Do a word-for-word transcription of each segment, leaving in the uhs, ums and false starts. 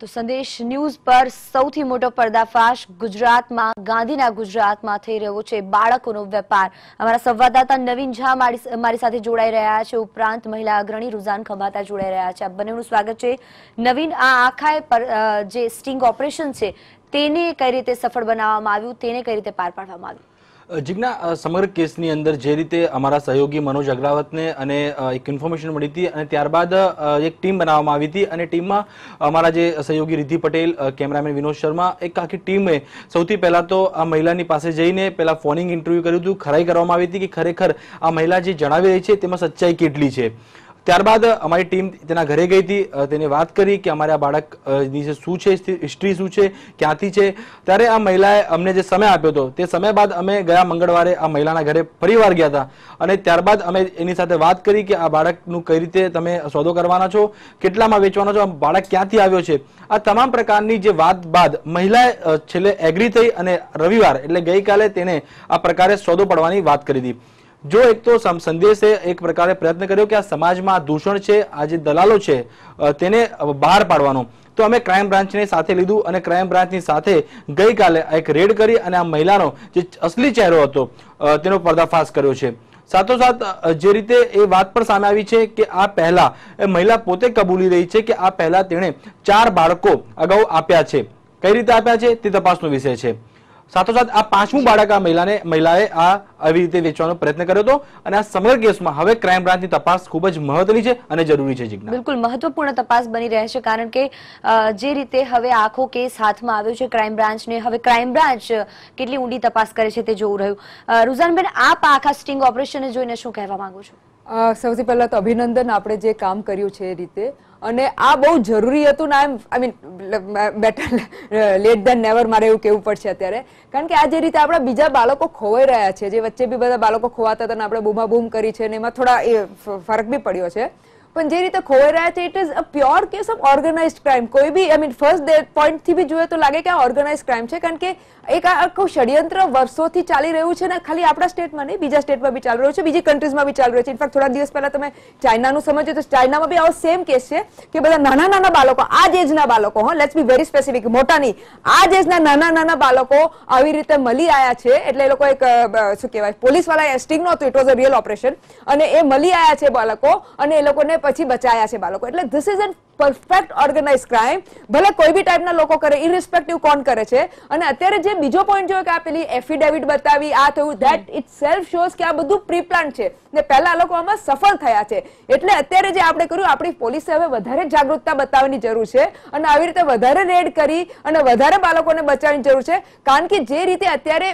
तो संदेश न्यूज पर સૌથી મોટો पर्दाफाश गुजरातમાં ગાંધીના ગુજરાતમાં થઈ રહ્યો છે બાળકોનો વેપાર। અમારા સંવાદદાતા નવીન ઝા અમારી સાથે જોડાઈ રહ્યા છે, ઉપરાંત મહિલા અગ્રણી રૂઝાન ખંભાતા જોડાઈ રહ્યા છે। આપ બંનેનું સ્વાગત છે। નવીન, આ આખાએ પર જે સ્ટિંગ ઓપરેશન છે તેને કઈ રીતે સફળ બનાવવામાં આવ્યું, તેને કઈ રીતે પાર પાડવામાં આવ્યું? જીગ્ના, સમગ્ર કેસની અંદર જે રીતે અમારા સહયોગી મનોજ અગ્રાવતને અને એક ઇન્ફોર્મેશન મળી હતી અને ત્યારબાદ એક ટીમ બનાવવામાં આવી હતી અને ટીમમાં અમારા જે સહયોગી રિદ્ધિ પટેલ, કેમેરામેન વિનોદ શર્મા, એક આખી ટીમે સૌથી પહેલા તો આ મહિલાની પાસે જઈને પહેલા ફોનિંગ ઇન્ટરવ્યુ કર્યું હતું, ખરાઈ કરવામાં આવી હતી કે ખરેખર આ મહિલા જે જણાવી રહી છે તેમાં સચ્ચાઈ કેટલી છે। ત્યારબાદ અમારી ટીમ તેના ઘરે ગઈ હતી, તેને વાત કરી કે અમારા બાળક ની શું છે, હિસ્ટ્રી શું છે, ક્યાંથી છે। ત્યારે આ મહિલાએ અમને જે સમય આપ્યો હતો તે સમય બાદ અમે ગયા મંગળવારે આ મહિલાના ઘરે ફરીવાર ગયા હતા અને ત્યારબાદ અમે એની સાથે વાત કરી કે આ બાળકનું કઈ રીતે તમે સોદો કરવાના છો, કેટલામાં વેચવાનો છો, બાળક ક્યાંથી આવ્યો છે। આ તમામ પ્રકારની જે વાત બાદ મહિલાએ છેલ્લે એગ્રી થઈ અને રવિવાર એટલે ગઈકાલે તેને આ પ્રકારે સોદો પડવાની વાત કરી હતી। जो एक तो संदेशे एक प्रकारे प्रयत्न कर्यो कि आ समाजमां दूषण छे, आ जे दलालो छे तेने बहार पाडवानो, तो अमे क्राइम ब्रांचने साथे लीधुं अने क्राइम ब्रांचनी साथे गई काले एक रेड करी अने आ महिलानो जे असली चेहरो हतो तेनो पर्दाफाश कर्यो छे। साथो साथ जे रीते ए वात पर सामे आवी छे के आ पहेला महिला पोते कबूली रही छे के आ पहेला तेणे चार बाळको अगाऊ आप्या छे, कई रीते आप्या छे ते तपासनो विषय छे। साथो साथ आ पांचमू बाळक आ महिलाने महिलाए आ આવી રીતે વેચવાનો પ્રયત્ન કર્યો હતો અને આ સમગ્ર કેસમાં હવે ક્રાઇમ બ્રાન્ચની તપાસ ખૂબ જ મહત્વની છે અને જરૂરી છે। જીગ્ના, બિલકુલ મહત્વપૂર્ણ તપાસ બની રહે છે, કારણ કે જે રીતે હવે આખો કેસ હાથમાં આવ્યો છે ક્રાઇમ બ્રાન્ચને, હવે ક્રાઇમ બ્રાન્ચ કેટલી ઊંડી તપાસ કરે છે તે જોવું રહ્યું। રૂઝાનબેન, આપ આખા સ્ટિંગ ઓપરેશનને જોઈને શું કહેવા માંગો છો? સૌથી પહેલા તો અભિનંદન, આપણે જે કામ કર્યું છે એ રીતે, અને આ બહુ જરૂરી હતું ને, I mean better late than never મારે એવું કહેવું પડશે અત્યારે, કારણ કે આ જે રીતે આપણા બીજા બાળકો ખોવાઈ રહ્યા છે, જે વચ્ચે બી બધા બાળકો ખોવાતા હતા ને આપણે બૂમાબૂમ કરી છે ને એમાં થોડા એ ફરક બી પડ્યો છે, પણ જે રીતે ખોવાઈ રહ્યા છે it is a pure case of organise crime. કોઈ બી આઈ મીન ફર્સ્ટ પોઈન્ટથી બી જોઈએ તો લાગે કે આ ઓર્ગેનાઇઝ ક્રાઇમ છે, કારણ કે એક આખું ષડયંત્ર વર્ષોથી ચાલી રહ્યું છે ને, ખાલી આપણા સ્ટેટમાં નહીં, બીજા સ્ટેટમાં બી ચાલી રહ્યું છે, બીજી કન્ટ્રીઝમાં બી ચાલી રહ્યું છે। ઇનફેક્ટ થોડા દિવસ પહેલા તમે ચાઇનાનું સમજો તો ચાઇનામાં બી આવો સેમ કેસ છે કે બધા નાના નાના બાળકો, આ એજના બાળકો, હો લેટ્સ બી વેરી સ્પેસિફિક, મોટા નહીં, આ એજના નાના નાના બાળકો આવી રીતે મળી આવ્યા છે। એટલે એ લોકો એક શું કહેવાય, પોલીસવાળા સ્ટિંગ નહોતું, it was a real operation, અને એ મળી આવ્યા છે બાળકો અને એ લોકોને પછી બચાવ્યા છે બાળકો। એટલે this is an perfect organise crime, ભલે કોઈ બી ટાઈપના લોકો કરે, ઇરરિસ્પેક્ટિવ કોણ કરે છે। અને અત્યારે જે બીજો પોઈન્ટ જોયો કે આ પેલી એફિડેવિટ બતાવી, આ થયું, ધેટ ઇટ સેલ્ફ શોઝ કે આ બધું પ્રીપ્લાન છે ને, પહેલા લોકો આમાં સફળ થયા છે। એટલે અત્યારે જે આપણે કર્યું, આપણી પોલીસે હવે વધારે જાગૃતતા બતાવવાની જરૂર છે અને આવી રીતે વધારે રેડ કરી અને વધારે બાળકોને બચાવવાની જરૂર છે, કારણ કે જે રીતે અત્યારે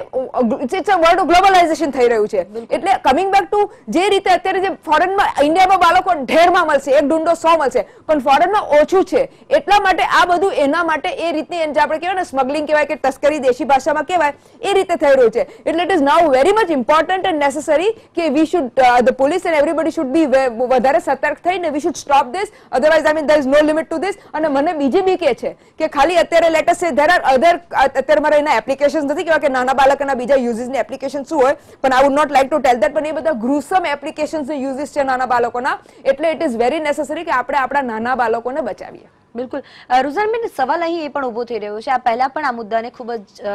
ઇટ્સ અ વર્લ્ડ ગ્લોબલાઇઝેશન થઈ રહ્યું છે। એટલે કમિંગ બેક ટુ જે રીતે અત્યારે જે ફોરેનમાં, ઇન્ડિયામાં બાળકો ઢેરમાં મળશે, એક ડુંડો સો મળશે, પણ ફોરેન ઓછું છે, એટલા માટે આ બધું એના માટે એ રીતની આપણે કહેવાય ને સ્મગલિંગ કહેવાય કે તસ્કરી દેશી ભાષામાં કહેવાય, એ રીતે થઈ રહ્યું છે। એટલે it is now very much important and necessary કે we should, the police and everybody should be વધારે સતર્ક થઈને we should stop this, otherwise I mean there is no limit to this. અને મને બીજી બી કે છે કે ખાલી અત્યારે લેટેસ્ટ ધેર આર અધર, અત્યારે મારે એના એપ્લિકેશન્સ નથી કહેવાય કે નાના બાળકના બીજા યુઝિસની એપ્લિકેશન શું હોય, પણ I would not like to tell that, પણ એ બધા ગ્રુસમ એપ્લિકેશન્સની યુઝિસ છે નાના બાળકોના। એટલે ઇટ ઇઝ વેરી નેસેસરી કે આપણે આપણા નાના બાળકો કોને બચાવીએ। બિલકુલ રૂઝાનબેન, સવાલ અહીં એ પણ ઉભો થઈ રહ્યો છે, આ પહેલા પણ આ મુદ્દાને ખૂબ જ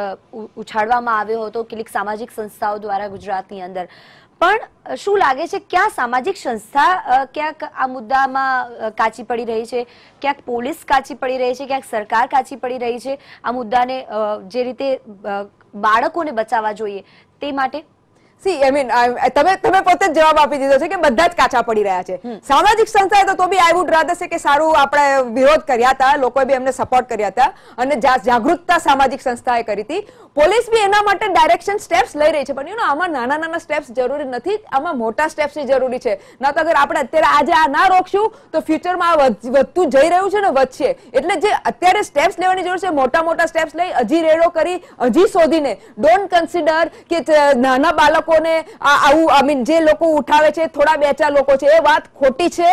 ઉછાળવામાં આવ્યો હતો કેટલીક સામાજિક સંસ્થાઓ દ્વારા ગુજરાતની અંદર, પણ શું લાગે છે ક્યાં સામાજિક સંસ્થા ક્યાંક આ મુદ્દામાં કાચી પડી રહી છે, ક્યાંક પોલીસ કાચી પડી રહી છે, ક્યાંક સરકાર કાચી પડી રહી છે આ મુદ્દાને, જે રીતે બાળકોને બચાવવા જોઈએ તે માટે? સી આઈ મીન તમે તમે પોતે જ જવાબ આપી દીધો છે કે બધા જ કાચા પડી રહ્યા છે સામાજિક સંસ્થાએ, તો તો બી આઈ વુડ રાધર છે કે સારું આપણે વિરોધ કર્યા હતા, લોકોએ બી એમને સપોર્ટ કર્યા હતા અને જાગૃતતા સામાજિક સંસ્થાએ કરી હતી, પોલીસ બી એના માટે ડાયરેક્શન સ્ટેપ્સ લઈ રહી છે, પણ યુ નો આમાં નાના નાના સ્ટેપ્સ જરૂરી નથી, આમાં મોટા સ્ટેપ્સની જરૂરી છે ના, તો અગર આપણે અત્યારે આજે આ ના રોકશું તો ફ્યુચરમાં આ વધતું જઈ રહ્યું છે ને, વધશે। એટલે જે અત્યારે સ્ટેપ્સ લેવાની જરૂર છે, મોટા મોટા સ્ટેપ્સ લઈ હજી રેડો કરી હજી શોધીને, ડોન્ટ કન્સિડર કે નાના બાળકો લોકોને આવું આઈ મીન જે લોકો ઉઠાવે છે થોડા બે ચાર લોકો છે એ વાત ખોટી છે.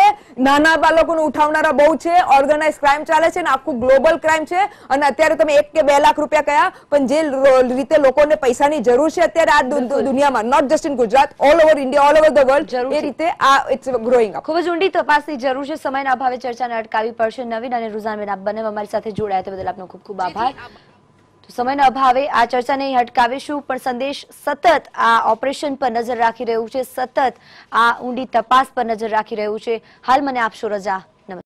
નાના બાળકોને ઉઠાવનારા બહુ છે, ઓર્ગેનાઇઝ ક્રાઇમ ચાલે છે ને આખું ગ્લોબલ ક્રાઇમ છે. અને અત્યારે તમે એક કે બે લાખ રૂપિયા કયા પણ જે રીતે લોકોને પૈસાની જરૂર છે અત્યારે આ દુનિયામાં, not just in Gujarat, all over India, all over the world, એ રીતે આ ઇટ્સ ગ્રોઈંગ અપ. ખૂબ જ ઊંડી તપાસની જરૂર છે. સમયના અભાવે ચર્ચાને અટકાવી પડશે. નવીન અને રૂઝાનબેન આપ બંને અમારી સાથે જોડાયા તે બદલ આપનો ખૂબ ખૂબ આભાર. સમયના અભાવે આ ચર્ચાને હટકાવીશું, પણ સંદેશ સતત આ ઓપરેશન પર નજર રાખી રહ્યું છે, સતત આ ઊંડી તપાસ પર નજર રાખી રહ્યું છે. હાલ મને આપશો રજા.